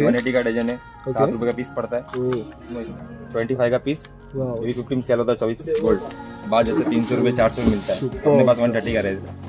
180 का डजन है, 7 रुपए का पीस पड़ता है। 25 का पीस क्रीम सेल होता है, 24 गोल्ड बाद जैसे 300 रुपए 400 मिलता है, अपने पास 130 का रहेगा।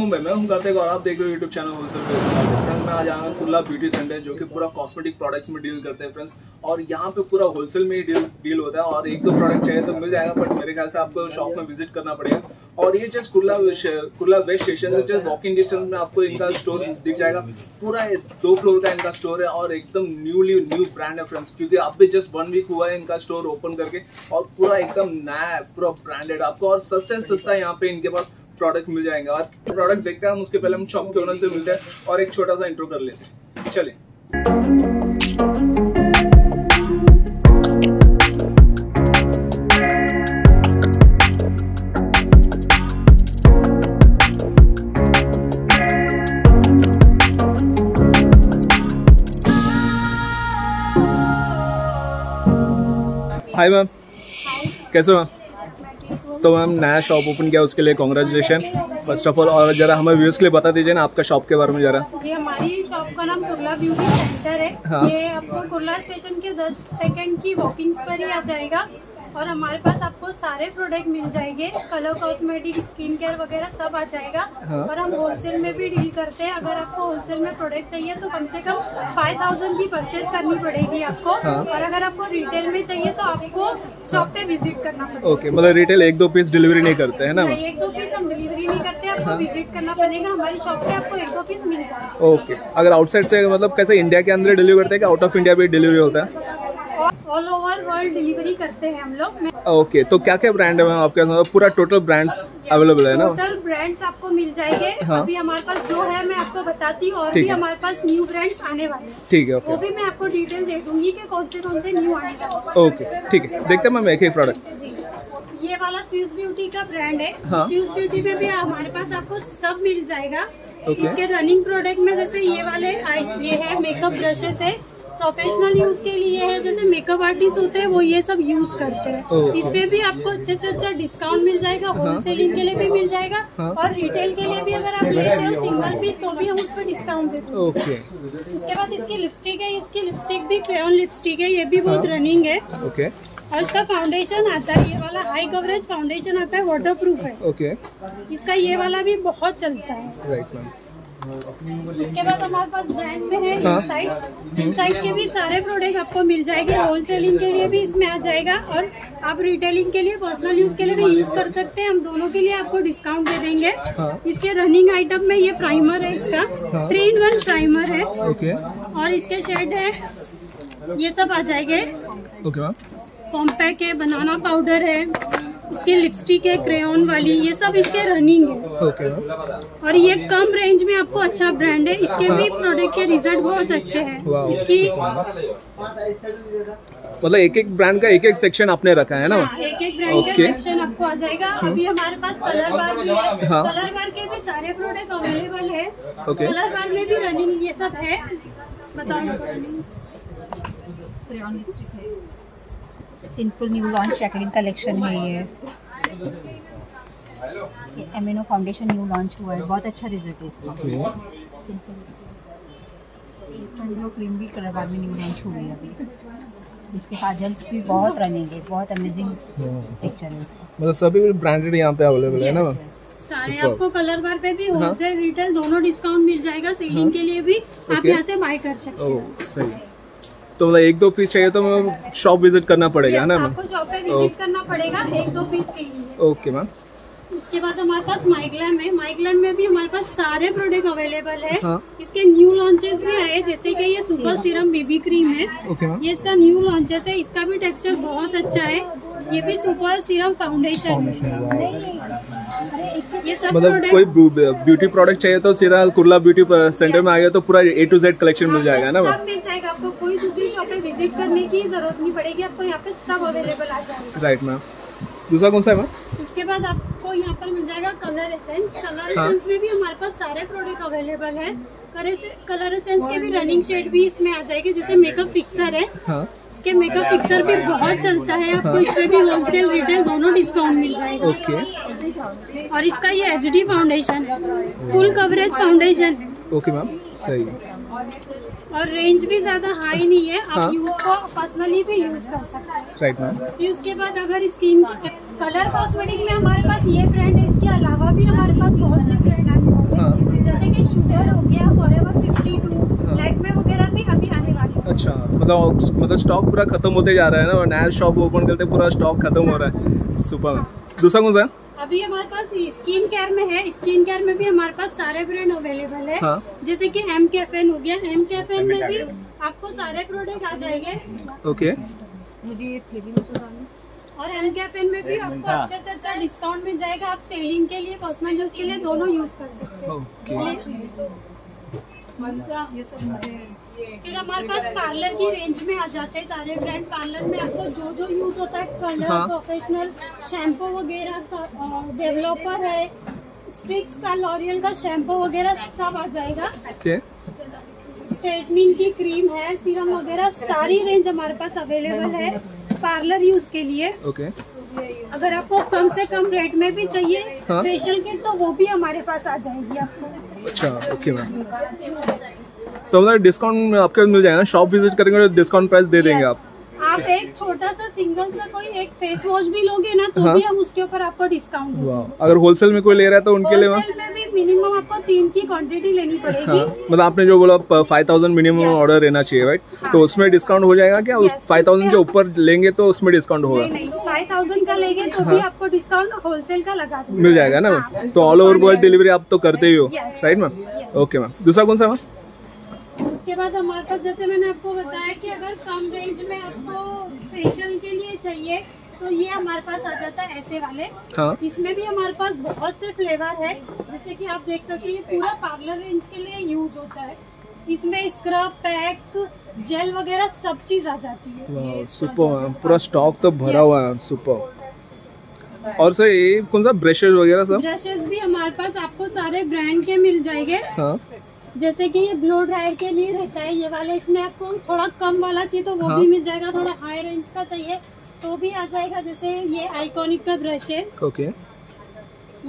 मुंबई में हूँ गाते और आप देख रहे हो यूट्यूब चैनल होलसेल। मैं आज आया हूँ कुर्ला ब्यूटी सेंटर, जो कि पूरा कॉस्मेटिक प्रोडक्ट्स में डील करते हैं फ्रेंड्स, और यहाँ पे पूरा होलसेल में ही डील होता है। और एक दो प्रोडक्ट चाहिए तो मिल जाएगा, बट मेरे ख्याल से आपको शॉप में विजिट करना पड़ेगा। और ये just Kurla west station just walking distance में आपको इनका स्टोर दिख जाएगा। पूरा 2 फ्लोर का इनका स्टोर है और एकदम न्यू ब्रांड है फ्रेंड्स, क्योंकि आप भी जस्ट 1 वीक हुआ है इनका स्टोर ओपन करके, और पूरा एकदम नया पूरा ब्रांडेड आपको, और सस्ते सस्ता यहाँ पे इनके पास प्रोडक्ट मिल जाएंगे। और प्रोडक्ट देखते हैं हम, उसके पहले हम शॉप के ओनर से मिलते हैं और एक छोटा सा इंट्रो कर लेते हैं। चले हाय मैम, कैसे हो? तो मैम नया शॉप ओपन किया, उसके लिए कॉन्ग्रेचुलेशन फर्स्ट ऑफ ऑल। और जरा हमें व्यूज के लिए बता दीजिए ना आपका शॉप के बारे में जरा। जी, हमारी शॉप का नाम कुर्ला ब्यूटी सेंटर है। हाँ। ये आपको कुर्ला स्टेशन के 10 सेकंड की वॉकिंग्स पर ही आ जाएगा, और हमारे पास आपको सारे प्रोडक्ट मिल जाएंगे, कलर कॉस्मेटिक स्किन केयर वगैरह सब आ जाएगा। हाँ। और हम होलसेल में भी डील करते हैं, अगर आपको होलसेल में प्रोडक्ट चाहिए तो कम से कम 5000 की परचेज करनी पड़ेगी आपको। हाँ। और अगर आपको रिटेल में चाहिए तो आपको शॉप पे विजिट करना पड़ेगा। ओके, मतलब रिटेल 1-2 पीस डिलीवरी नहीं करते है ना? 1-2 पीस हम डिलीवरी नहीं करते, आपको विजिट करना पड़ेगा हमारी शॉप पे, आपको 1-2 पीस मिल जाएगा। ओके, अगर आउटसाइड से मतलब कैसे इंडिया के अंदर डिलीवरी करते हैं कि आउट ऑफ इंडिया भी डिलीवरी होता है? ऑल ओवर वर्ल्ड डिलीवरी करते हैं हम लोग। ओके, तो क्या क्या ब्रांड है मैम आपके पास? पूरा टोटल ब्रांड्स अवेलेबल है ना? टोटल ब्रांड्स आपको मिल जाएंगे। हाँ। अभी हमारे पास जो है मैं आपको बताती हूँ, और भी हमारे पास न्यू ब्रांड्स आने वाले हैं। ठीक है, वो भी मैं आपको डिटेल दे दूंगी कि कौन से न्यू आने वाले। ओके ठीक है, देखते हैं मैम एक प्रोडक्ट। ये वाला स्विस ब्यूटी का ब्रांड है। हाँ। स्विस ब्यूटी में भी हमारे पास आपको सब मिल जाएगा। इसके रनिंग प्रोडक्ट में जैसे ये वाले ये है मेकअप ब्रशेस है, प्रोफेशनल यूज के लिए है, जैसे मेकअप आर्टिस्ट होते हैं वो ये सब यूज करते हैं। इसपे भी आपको अच्छे से अच्छा डिस्काउंट मिल जाएगा, होलसेलिंग के लिए भी मिल जाएगा। हाँ। और रिटेल के लिए भी अगर आप लेते हो सिंगल पीस तो भी हम उस पर डिस्काउंट देते हैं। ओके, उसके बाद इसकी लिपस्टिक है, इसकी लिपस्टिक भी क्रेयॉन लिपस्टिक है, ये भी बहुत रनिंग है। ओके, और इसका फाउंडेशन आता है, ये वाला हाई कवरेज फाउंडेशन आता है, वाटरप्रूफ है। ओके, इसका ये वाला भी बहुत चलता है। इसके बाद हमारे पास ब्रांड में है इनसाइट। इनसाइट के भी सारे प्रोडक्ट आपको मिल जाएंगे, होलसेलिंग के लिए भी इसमें आ जाएगा, और आप रिटेलिंग के लिए पर्सनल यूज के लिए भी यूज कर सकते हैं, हम दोनों के लिए आपको डिस्काउंट दे देंगे। हाँ। इसके रनिंग आइटम में ये प्राइमर है, इसका 3-in-1 प्राइमर है। ओके, और इसके शेड है, ये सब आ जाएंगे। ओके, कॉम्पैक्ट है, बनाना पाउडर है, इसकी लिपस्टिक है क्रेयॉन वाली, ये सब इसके रनिंग है। ओके, और ये कम रेंज में आपको अच्छा ब्रांड है, इसके भी प्रोडक्ट के रिजल्ट बहुत अच्छे हैं। इसकी मतलब एक-एक ब्रांड का एक-एक सेक्शन आपने रखा है ना? एक-एक ब्रांड का सेक्शन आपको आ जाएगा। अभी हमारे पास कलर बार भी है। हाँ। कलर बार के भी सारे प्रोडक्ट अवेलेबल है। कलर बार में भी रनिंग ये सब है, बताओ। सिंपल न्यू लॉन्च शैकलिन कलेक्शन है, ये एमिनो फाउंडेशन न्यू लॉन्च हुआ है, बहुत अच्छा रिजल्ट है इसका। सिंपल क्रीम भी कलर बार में न्यू लॉन्च हुई है अभी। इसके काजल्स भी बहुत रनिंग है, बहुत अमेजिंग पिक्चर है इसका। मतलब सभी ब्रांडेड यहाँ पे अवेलेबल है ना? सारे आपको कलर बार पे भी होलसेल रिटेल दोनों डिस्काउंट मिल जाएगा, सेलिंग के लिए भी आप यहाँ से बाय कर सकते हैं। तो मतलब 1-2 पीस चाहिए तो मैं शॉप विजिट करना पड़ेगा है ना मैम? आपको शॉप पे विजिट करना पड़ेगा 1-2 पीस के लिए। Okay ma'am. उसके बाद हमारे पास माइग्लैम है। माइग्लैम में भी हमारे पास सारे प्रोडक्ट अवेलेबल है। हाँ। इसके न्यू लॉन्चेस भी आए, जैसे कि ये सुपर सीरम बेबी क्रीम है। ओके मैम, ये इसका न्यू लॉन्चेस है, इसका भी टेक्सचर बहुत अच्छा है, ये भी सुपर सीरम फाउंडेशन है। ये सब मतलब कोई ब्यूटी प्रोडक्ट चाहिए तो सीधा कुर्ला ब्यूटी सेंटर में आ गया तो पूरा A to Z कलेक्शन मिल जाएगा ना मैम? मिल जाएगा, आपको कोई दूसरी शॉप पे विजिट करने की जरूरत नहीं पड़ेगी, आपको यहाँ पे सब अवेलेबल आ जाएगा। राइट मैम, दूसरा कौन सा है मैम? उसके बाद आपको यहाँ पर मिल जाएगा कलर एसेंस। कलर एसेंस में भी हमारे पास सारे प्रोडक्ट अवेलेबल है। कलर एसेंस के भी रनिंग शेड भी इसमें आ जाएगी, जैसे मेकअप फिक्सर है। के मेकअप फिक्सर भी बहुत चलता है, आपको इसमें भी होलसेल रिटेल दोनों डिस्काउंट मिल जाएगा। ओके। और इसका ये एचडी फाउंडेशन है, full coverage foundation. Okay ma'am, सही। और रेंज भी ज्यादा हाई नहीं है, आप यूज को पर्सनली भी यूज कर सकते हैं। Right ma'am. फिर उसके बाद अगर स्किन कलर कॉस्मेटिक में हमारे पास ये ब्रांड है, इसके अलावा भी हमारे पास बहुत से ब्रांड है, जैसे कि शुगर हो गया, फॉरएवर 52, लैक्मे वगैरह भी अभी आने वाले हैं। अच्छा, मतलब स्टॉक पूरा खत्म होते जा रहा है ना, और नया शॉप ओपन करते पूरा स्टॉक खत्म हो रहा है। सुपर। दूसरा कौन सा अभी हमारे पास स्किन केयर में है? स्किन केयर में भी हमारे पास सारे ब्रांड अवेलेबल है। हाँ? जैसे कि हेम कैफे हो गया, हेम कैफे में भी आपको सारे प्रोडक्ट आ जाएंगे। ओके। मुझे ये थ्री और हेम कैफे में भी आपको अच्छे से अच्छा डिस्काउंट मिल जाएगा, आप सेलिंग के लिए, पर्सनल यूज के लिए दोनों यूज कर सकते हैं। ये सब मुझे। फिर हमारे पास पार्लर की रेंज में आ जाते हैं सारे ब्रांड। पार्लर में आपको जो जो यूज होता है, कलर, प्रोफेशनल शैम्पू वगैरह का, डेवलपर है, स्टिक्स का, लॉरियल का शैम्पू वगैरह सब आ जाएगा। ओके। स्ट्रेटनिंग की क्रीम है, सीरम वगैरह सारी रेंज हमारे पास अवेलेबल है पार्लर यूज के लिए। ओके। अगर आपको कम से कम रेट में भी चाहिए फेशियल किट, तो वो भी हमारे पास आ जाएगी आपको। अच्छा, ओके मैम। तो मतलब डिस्काउंट आपके मिल जाएगा ना, शॉप विजिट करेंगे तो डिस्काउंट प्राइस दे देंगे आप। आप एक छोटा सा सिंगल सा कोई एक फेस वॉश भी लोगे ना, तो भी हम उसके ऊपर आपको डिस्काउंट देंगे। अगर होलसेल में कोई ले रहा है तो उनके लिए होलसेल में भी मिनिमम आपको 3 की क्वांटिटी लेनी पड़ेगी। मतलब आपने जो बोला 5000 मिनिमम ऑर्डर लेना चाहिए, राइट? तो उसमें डिस्काउंट हो जाएगा क्या? 5000 के ऊपर लेंगे तो उसमें डिस्काउंट होगा? 5000 का लेंगे तो भी आपको डिस्काउंट होलसेल का लगा मिल जाएगा ना। तो ऑल ओवर वर्ल्ड डिलीवरी आप तो करते ही हो, राइट मैम? Okay ma'am. दूसरा कौन सा मैम? उसके बाद हमारे पास, जैसे मैंने आपको बताया कि अगर कम रेंज में आपको फेशियल के लिए चाहिए, तो ये हमारे पास आ जाता है ऐसे वाले। हाँ? इसमें भी हमारे पास बहुत से फ्लेवर है, जैसे कि आप देख सकते हैं ये पूरा पार्लर रेंज के लिए यूज होता है। इसमें स्क्रब, पैक, जेल वगैरह सब चीज आ जाती है। सुपर, पूरा स्टॉक तो भरा हुआ है। सुपर। और सर ये कौन सा ब्रशेज वगैरह? सब ब्रशेज भी हमारे पास आपको सारे ब्रांड के मिल जाएंगे। जैसे कि ये ब्लो ड्रायर के लिए रहता है ये वाला, इसमें आपको थोड़ा कम वाला चाहिए तो वो भी मिल जाएगा, थोड़ा हाई रेंज का चाहिए तो भी आ जाएगा। जैसे ये आइकॉनिक का ब्रश है। ओके।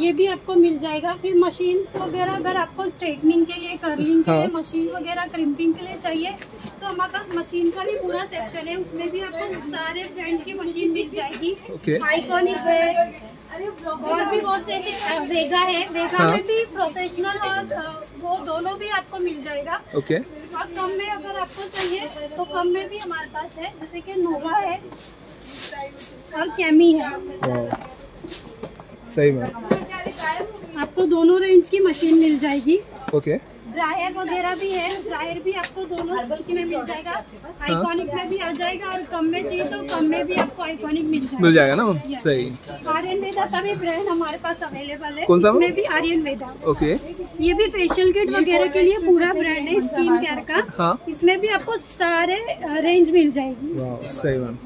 ये भी आपको मिल जाएगा। फिर मशीन्स वगैरह, अगर आपको स्ट्रेटनिंग के लिए, कर्लिंग के लिए, मशीन वगैरह, क्रिम्पिंग के लिए चाहिए, तो हमारे पास मशीन का भी पूरा सेक्शन है। उसमें भी आपको सारे ब्रांड की मशीन मिल जाएगी। आइकॉनिक है और भी बहुत से ऐसे, वेगा है, वेगा में भी प्रोफेशनल और वो दोनों भी आपको मिल जाएगा। ओके। और कम में अगर आपको चाहिए तो कम में भी हमारे पास है, जैसे कि नोवा है और कैमी है। सही में आपको दोनों रेंज की मशीन मिल जाएगी। ओके। ड्रायर वगैरह भी है, ड्रायर भी आपको दोनों में मिल जाएगा। आइकॉनिक में भी आ जाएगा और कम में चाहिए तो कम में भी आपको आइकॉनिक मिल जाएगा ना। सही। आर्यन वेदा का भी ब्रांड हमारे पास अवेलेबल है। कौन सा? इसमें भी आर्यन वेदा। ओके। ये भी फेशियल किट वगैरह के लिए पूरा ब्रांड है स्किन केयर का। इसमें भी आपको सारे रेंज मिल जाएगी। सही मैम।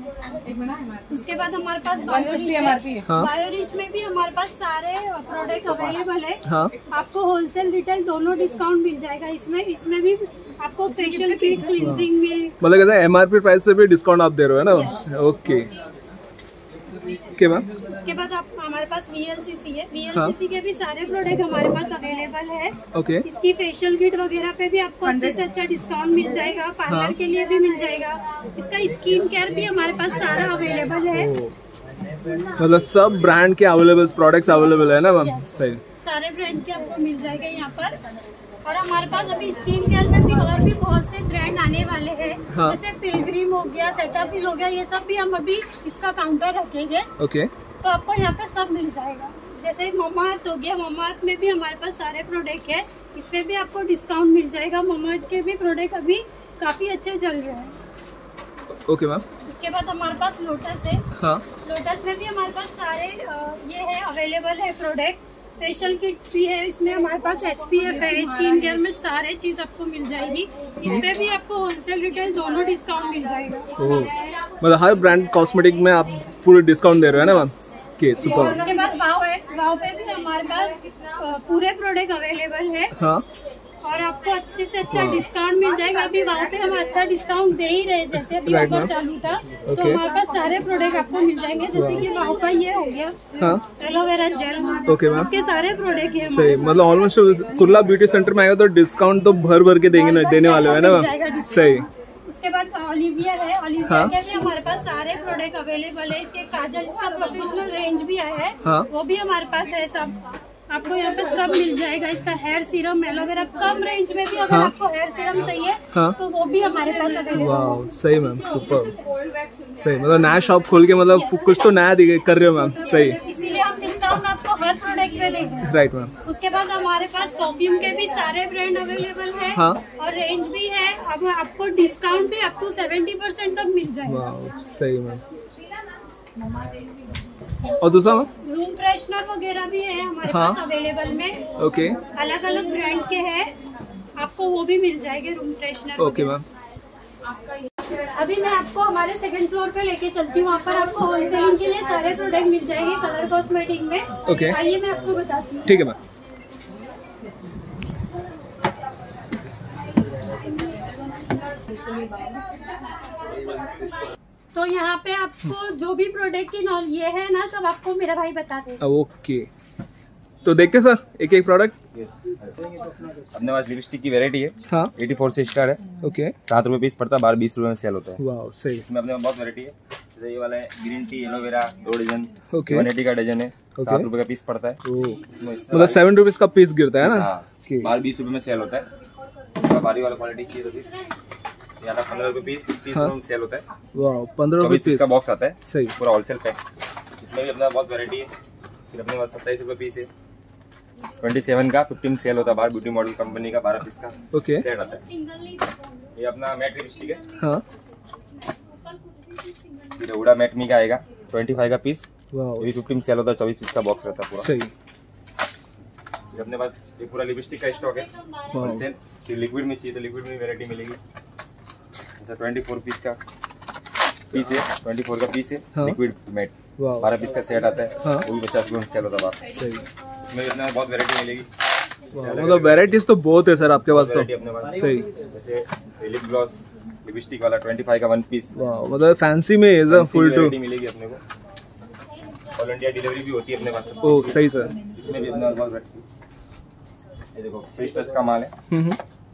उसके बाद हमारे पास बायोरिच में भी हमारे पास सारे प्रोडक्ट अवेलेबल है। आपको होलसेल रिटेल दोनों डिस्काउंट मिल जाएगा। इसमें भी आपको फेशियल किट, क्लींजिंग में, मतलब कैसा एमआरपी प्राइस से भी डिस्काउंट आप दे रहे हो ना। ओके। उसके बाद आप हमारे पास VLCC है। VLCC के भी सारे प्रोडक्ट हमारे पास अवेलेबल है। ओके। इसकी फेशियल किट वगैरह पे भी आपको अच्छे से अच्छा डिस्काउंट मिल जाएगा। पार्लर के लिए भी मिल जाएगा। इसका स्किन केयर भी हमारे पास सारा अवेलेबल है। मतलब सब ब्रांड के अवेलेबल प्रोडक्ट्स अवेलेबल है ना मैम? सही। सारे ब्रांड के आपको मिल जाएगा यहाँ पर। और हमारे पास अभी स्किन केयर में भी और भी बहुत से ब्रांड आने वाले हैं। जैसे पिलग्रिम हो गया, सेटअप हो गया, ये सब भी हम अभी इसका काउंटर रखेंगे। ओके। तो आपको यहाँ पे सब मिल जाएगा। जैसे ममार्ट हो गया, ममार्ट में भी हमारे पास सारे प्रोडक्ट है। इसमें भी आपको डिस्काउंट मिल जाएगा। ममार्ट के भी प्रोडक्ट अभी काफी अच्छे चल रहे हैं। Okay ma'am. उसके बाद हमारे पास लोटस है। लोटस में भी हमारे पास सारे ये है अवेलेबल है प्रोडक्ट। फेशियल किट भी है। इसमें हमारे पास SPF है। स्किन केयर में सारे चीज आपको मिल जाएगी। इसमें भी आपको होलसेल रिटेल दोनों डिस्काउंट मिल जाएगा। मतलब हर ब्रांड कॉस्मेटिक में आप पूरे डिस्काउंट दे रहे हो ना मैम? के सुपर। उसके बाद वाव है। वाव पे भी हमारे पास पूरे प्रोडक्ट अवेलेबल है। और आपको अच्छे से अच्छा डिस्काउंट मिल जाएगा। अभी वहाँ पे हम अच्छा डिस्काउंट दे ही रहे, जैसे अभी ऑफर चालू था तो हमारे पास सारे प्रोडक्ट आपको मिल जाएंगे, जैसे कि वहाँ का ये हो गया एलोवेरा जेल, उसके सारे प्रोडक्ट है। सही, मतलब ऑलमोस्ट कुर्ला ब्यूटी सेंटर में आएगा तो डिस्काउंट तो भर भर के देने वाले है ना। सही, उसके बाद ओलिविया है, ओलिविया के भी हमारे पास सारे प्रोडक्ट अवेलेबल है। इसके काजल का प्रोफेशनल रेंज भी आया है, वो भी हमारे पास है, सब आपको यहाँ पे सब मिल जाएगा। इसका हेयर सीरम एलोवेरा कम रेंज में भी अगर आपको हेयर सीरम चाहिए तो वो भी हमारे पास अवेलेबल। वाओ, सही मैम, सुपर। सही, मतलब नया शॉप खोल के मतलब कुछ तो नया कर रहे हो मैम। सही, इसीलिए हम डिस्काउंट आपको हर प्रोडक्ट पे देंगे। Right ma'am. उसके बाद हमारे पास परफ्यूम के भी सारे ब्रांड अवेलेबल है और रेंज भी है, अब आपको डिस्काउंट भी अप टू 70% तक मिल जाएगा। सही मैम। और दूसरा रूम फ्रेशनर वगैरह भी है हमारे पास अवेलेबल में। ओके, अलग अलग ब्रांड के हैं, आपको वो भी मिल जाएंगे रूम फ्रेशनर। Okay ma'am. अभी मैं आपको हमारे सेकंड फ्लोर पे लेके चलती हूँ, वहाँ पर आपको होलसेलिंग के लिए सारे प्रोडक्ट मिल जाएंगे कलर कॉस्मेटिक में। ओके, आइए मैं आपको बताती हूँ। ठीक है मैम। तो यहाँ पे आपको जो भी प्रोडक्ट की नॉलेज ये है ना, सब आपको मेरा भाई बताते हैं। ओके, तो देखते सर एक एक प्रोडक्ट। अपने पास लिपस्टिक की वैरायटी है। हाँ, 84 से स्टार्ट है। ओके, 7 रुपए पीस पड़ता है, 12-20 रुपए में सेल होता है। वाह, सही। इसमें अपने बहुत वैरायटी है, जैसे ये वाला है ग्रीन टी एलोवेरा 2 डजन, 180 का डजन है, 7 रुपए का पीस पड़ता है, मतलब 7 रुपीज का पीस गिरता है ना, 12-20 रुपए में सेल होता है। भारी वाला क्वालिटी चाहिए, 15 रुपए पीस, 30 रुपए में सेल होता है। वाह, 15 रुपए पीस का बॉक्स आता है। सही, पूरा होलसेल पैक। इसमें भी अपना बहुत वैरायटी है। फिर अपने पास 27 रुपए पीस है, 27 का 15 सेल होता है, बाहर ब्यूटी मॉडल कंपनी का 12 पीस का सेट आता है। ये अपना मैट लिपस्टिक है। हाँ, उड़ा मैट मी का आएगा 25 का पीस, 15 सेल होता है, 24 पीस का बॉक्स रहता है पूरा। सही, अपने पास ये पूरा लिपस्टिक का स्टॉक है होलसेल। फिर लिक्विड में चाहिए तो लिक्विड में वैरायटी मिलेगी, 24 पीस का पीस है, 24 का पीस है, लिक्विड मैट 12 पीस का सेट आता है। हाँ, वो भी 50 रुपए में सेल होता है। सही, इसमें इतना बहुत वैरायटी मिलेगी, मतलब वैरायटीज तो बहुत है सर आपके पास तो। सही, जैसे लिप ग्लॉस लिपस्टिक वाला 25 का 1 पीस, मतलब फैंसी में है, फुल टू मिलेगी अपने को। ऑल इंडिया डिलीवरी भी होती है अपने पास। ओह, सही सर। इसमें भी इतना बहुत वैरायटी, ये देखो फ्रेश टच का माल है,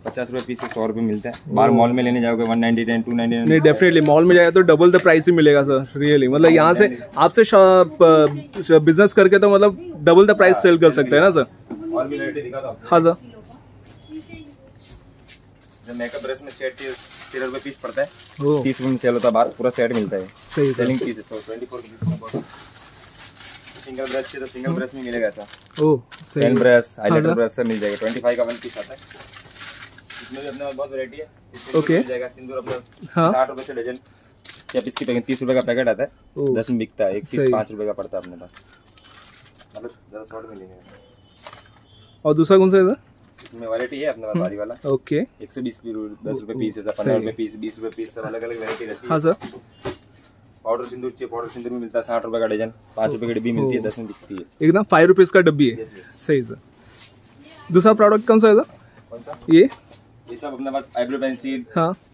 50 रुपए पीस से 100 रुपए मिलता है। बाहर मॉल में लेने जाओगे 199, 299 नहीं, डेफिनेटली मॉल में जाएगा तो डबल द प्राइस ही मिलेगा सर। रियली मतलब यहाँ से आपसे बिजनेस करके तो मतलब डबल द प्राइस सेल कर सकते हैं ना सर। और भी वैरायटी दिखा दो। हाँ सर, मेकअप ब्रश में सेट 13 रुपए पीस पड़ता है, 30 रुपए में सेल होता है, बाहर पूरा सेट मिलता है। सही, सेलिंग पीस है तो 24। सिंगल ब्रश चाहिए तो सिंगल ब्रश में मिलेगा sir. Oh, pen brush, highlighter brush सब मिल जाएगा, 25 का 1 पीस आता है। इसमें भी अपना बहुत वैरायटी है। ओके, जाएगा सिंदूर अपना 60 रुपए से डजन, या इसकी पैकेट 30 रुपए का पैकेट आता है, 10 में बिकता है, 1 पीस 5 रुपए का पड़ता है अपने पास, मतलब ज़्यादा शॉर्ट में लेंगे। और दूसरा कौन सा है सर? इसमें वैरायटी है अपना भारी वाला। ओके, 120 रुपए पीस है, 15 रुपए पीस, 20 रुपए पीस, सब अलग अलग वैरायटी रहती है। हाँ सर, पाउडर सिंदूर चाहिए, पाउडर सिंदूर में मिलता है 60 रुपए का डजन, 5 रुपए की डब्बी मिलती है, 10 में बिकती है, एकदम 5 रुपीज का डब्बी है। सही सर। दूसरा प्रोडक्ट कौन सा है सर? कौन सा? ये सब अपने पास eyebrow pencil,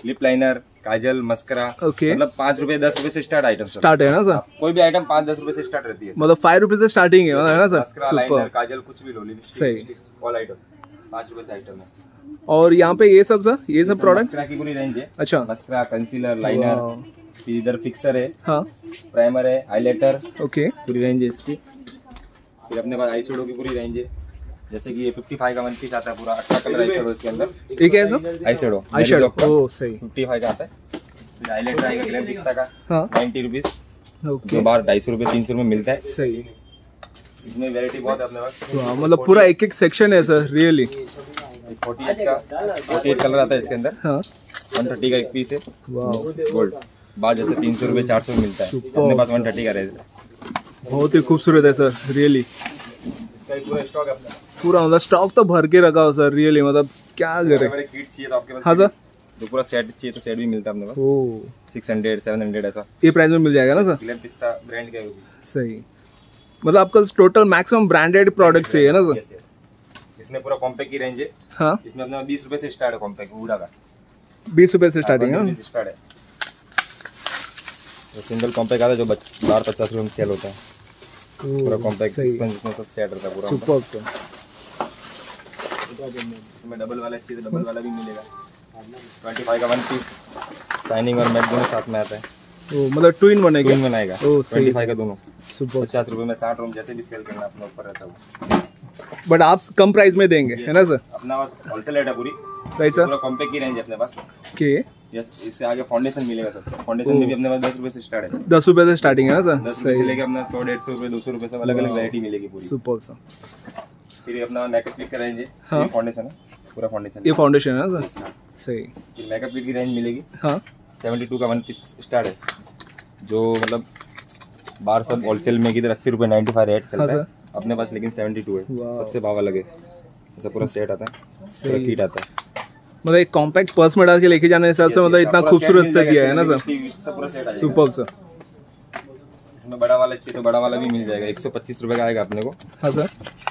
lip liner, kajal, mascara, मतलब 5 रुपए 10 रुपए से स्टार्ट आइटम स्टार्ट है ना सर। कोई भी आइटम 5-10 रुपए से स्टार्ट रहती है, मतलब 5 रुपए से स्टार्टिंग है ना सर। मस्करा, लाइनर, काजल, कुछ भी लो, लिपस्टिक, ऑल आइटम 5 रुपए से आइटम है। और यहाँ पे ये सब सर, ये सब प्रोडक्ट मस्करा की पूरी रेंज है। अच्छा, मस्करा, कंसीलर, लाइनर, इधर फिक्सर है, प्राइमर है, हाइलाइटर, ओके, पूरी रेंज है इसकी। फिर अपने पास आई शेडो की पूरी रेंज है, जैसे कि ये 55 का 1 पीस आता है, पूरा 8 कलर आई शेडो इसके अंदर। ठीक है sir, eye shadow, eye shadow. Oh, सही, 55 का आता है। फिर हाइलाइटर आएगा ग्लैमिस्टा का 90 रुपीस, ओके, बाहर 250 रुपए 300 रुपए मिलता है। सही, इसमें वैरायटी बहुत है अपने पास, मतलब पूरा एक एक सेक्शन है सर। रियली 48 का 48 कलर आता है इसके अंदर। हां, 130 का 1 पीस है, गोल्ड, बाहर जैसे 300 रुपए 400 मिलता है, अपने पास 130 का रेंज है। बहुत ही खूबसूरत है सर, रियली पूरा स्टॉक है अपना, पूरा मतलब स्टॉक तो भर के रखा हो सर। रियली मतलब क्या करें। किट चाहिए तो आपके पास? हाँ सर, तो पूरा सेट चाहिए तो सेट भी मिलता है अपने पास। ओह, 600 700 ऐसा ये प्राइस में मिल जाएगा ना सर। ग्लैमिस्टा ब्रांड का है वो भी। सही, मतलब आपका टोटल मैक्सिमम ब्रांडेड प्रोडक्ट्स है ना सर। इसमें पूरा कॉम्पैक्ट की रेंज है। हाँ। इसमें अपना 20 रुपए से स्टार्ट है कॉम्पैक्ट वुडा का। 20 रुपए से स्टार्टिंग है। स्टार्ट है तो सिंगल कॉम्पैक्ट आता है जो 1250 रुपए में सेल होता है। पूरा कॉम्पैक्ट स्पंज में सब सेट रहता है पूरा। Superb sir. इसमें डबल वाला चाहिए तो डबल वाला भी मिलेगा। 25 का 1 पीस शाइनिंग और मैट दोनों साथ में आता है। ओ मतलब टू इन बनाएगा। टू इन बनाएगा। ओ 25 का दोनों। सुपर 50 रुपए में 60 रूम जैसे भी सेल करना अपना ऊपर रहता है वो। बट आप कम प्राइस में देंगे है ना सर? अपना पास होलसेल रेट है पूरी। Right sir. पूरा कॉम्पैक्ट की रेंज है अपने पास। के यस इससे आगे फाउंडेशन मिलेगा सर। फाउंडेशन में भी अपने पास 10 रुपए से स्टार्ट है। 10 रुपए से स्टार्टिंग है ना सर? 10 रुपए से लेके अपना 100 150 200 रुपए सब अलग-अलग वैरायटी मिलेगी पूरी। Super sir. फिर अपना मेकअप किट का रेंज है। ये फाउंडेशन है पूरा फाउंडेशन। ये फाउंडेशन है ना सर? सही। फिर मेकअप किट की रेंज मिलेगी। हां 72 का 1 पीस स्टार्ट है जो मतलब बाहर सब होलसेल में किधर 80 रुपये 95 रेट चलता है अपने पास, लेकिन 72 है सबसे भाव अलग है। ऐसा पूरा सेट आता है, पूरा किट आता है। मतलब एक कॉम्पैक्ट पर्स में डाल के लेके जाने के हिसाब से मतलब इतना खूबसूरत से दिया है ना सर? Superb sir. इसमें बड़ा वाला चाहिए तो बड़ा वाला भी मिल जाएगा। 125 रुपये का आएगा अपने को। हाँ सर।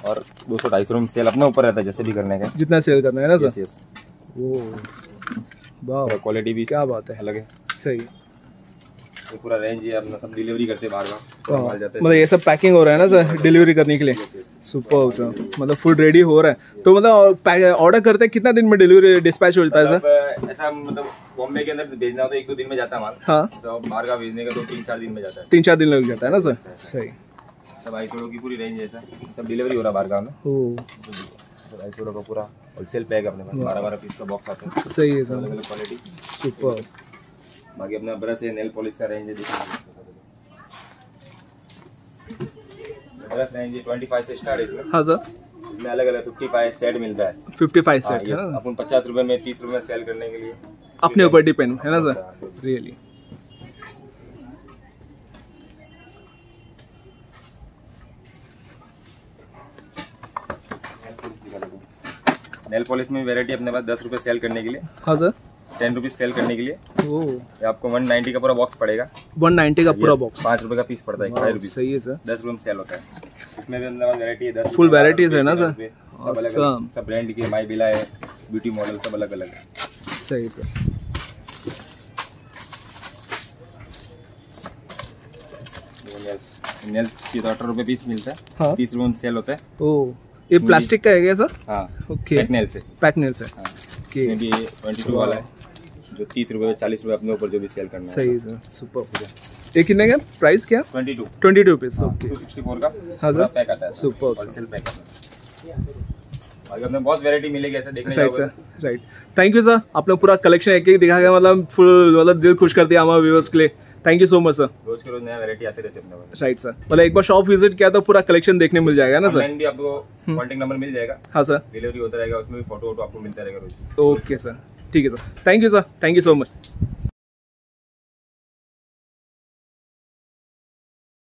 और 200-250 में सेल अपने ऊपर रहता है जैसे भी करने का, जितना सेल करना है ना सर? यस। वाह क्वालिटी भी क्या बात है, अलग है। सही। ये पूरा रेंज है अपना, सब डिलीवरी करते हैं बाहर-बाहर जाते हैं। मतलब ये सब पैकिंग हो रहा है ना सर डिलीवरी करने के लिए? Super sir. मतलब फूड रेडी हो रहा है तो मतलब ऑर्डर करते हैं कितना दिन में डिलीवरी डिस्पैच होता है सर? ऐसा मतलब बॉम्बे के अंदर भेजना हो तो 1-2 दिन में जाता है माल। हाँ। तो बाहर का भेजने का तो 3-4 दिन में जाता है। 3-4 दिन लग जाता है ना सर? सही। सब 250 की पूरी रेंज है सर, सब डिलीवरी हो रहा है बाहर का। 250 का पूरा होलसेल पैक अपने पास 12-12 पीस का बॉक्स आता है। सही है सर। अलग अलग क्वालिटी। सुपर। बाकी अपना ब्रश है, नेल पॉलिश का रेंज है। ब्रश रेंज 25 से स्टार्ट है इसमें। हाँ सर। इसमें अलग अलग 55 सेट मिलता है। 55 सेट है ना? अपन 50 रुपए में 30 रुपए में सेल करने के लिए अपने ऊपर डिपेंड है ना सर? रियली। नेल पॉलिश में वैरायटी अपने पास 10 रुपए सेल करने के लिए। हाँ सर। 10 रुपीज सेल करने के लिए। ओह। आपको 190 का पूरा बॉक्स पड़ेगा। 190 का पूरा बॉक्स। 5 रुपए का पीस पड़ता है। 5 रुपीज। सही है सर। 10 रुपए में सेल होता है। इसमें भी अपने पास वैरायटी है 10। फुल वैरायटीज है ना सर? सब ब्रांड की, माय बिला है, ब्यूटी मॉडल, सब अलग अलग है। सही सर। नेल्स 18 रुपए पीस मिलता है। 30 रुपए में सेल होता है। ओह। ये प्लास्टिक का है क्या सर? हाँ। ओके। पैक नेल से। हाँ। इसमें भी 22 वाला है जो 30 रुपये 40 रुपये अपने ऊपर जो भी सेल करना है। सही सर। सुपर। ये कितने का प्राइस क्या? 22 रुपीज। ओके। 264 का। हाँ सर। पैक आता है। सुपर। होलसेल पैक आता है। आगे हमें बहुत वैरायटी मिलेगी ऐसा देखने। Right sir. Right. Thank you sir. आपने पूरा कलेक्शन एक-एक दिखाया, मतलब फुल मतलब दिल खुश कर दिया हमारे व्यूअर्स के लिए। Thank you so much sir. रोज के रोज नया वैरायटी आते रहते अपने पास। Right sir. मतलब एक बार शॉप विजिट किया तो पूरा कलेक्शन देखने मिल जाएगा ना सर? ऑनलाइन भी आपको कॉन्टैक्ट नंबर मिल जाएगा। हाँ सर। डिलीवरी होता रहेगा, उसमें भी फोटो आपको मिलता रहेगा रोज। Okay sir. ठीक है sir. Thank you so much.